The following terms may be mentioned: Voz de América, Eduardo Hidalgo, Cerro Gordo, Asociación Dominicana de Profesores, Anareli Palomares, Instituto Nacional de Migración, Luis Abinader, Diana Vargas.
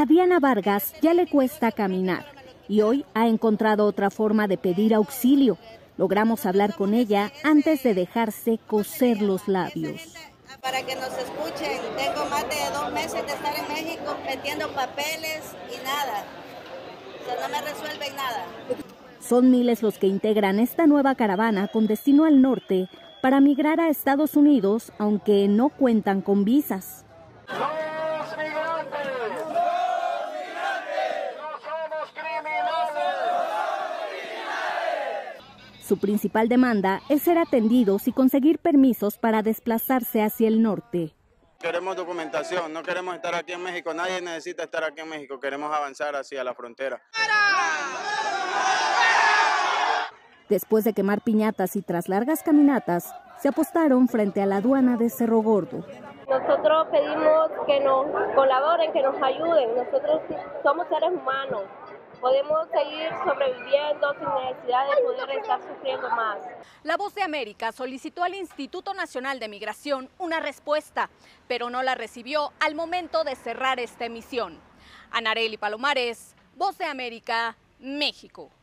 A Diana Vargas ya le cuesta caminar y hoy ha encontrado otra forma de pedir auxilio. Logramos hablar con ella antes de dejarse coser los labios. Para que nos escuchen, tengo más de 2 meses de estar en México metiendo papeles y nada. O sea, no me resuelven nada. Son miles los que integran esta nueva caravana con destino al norte para migrar a Estados Unidos, aunque no cuentan con visas. Su principal demanda es ser atendidos y conseguir permisos para desplazarse hacia el norte. Queremos documentación, no queremos estar aquí en México, nadie necesita estar aquí en México, queremos avanzar hacia la frontera. Después de quemar piñatas y tras largas caminatas, se apostaron frente a la aduana de Cerro Gordo. Nosotros pedimos que nos colaboren, que nos ayuden, nosotros somos seres humanos. Podemos seguir sobreviviendo sin necesidad de poder estar sufriendo más. La Voz de América solicitó al Instituto Nacional de Migración una respuesta, pero no la recibió al momento de cerrar esta emisión. Anareli Palomares, Voz de América, México.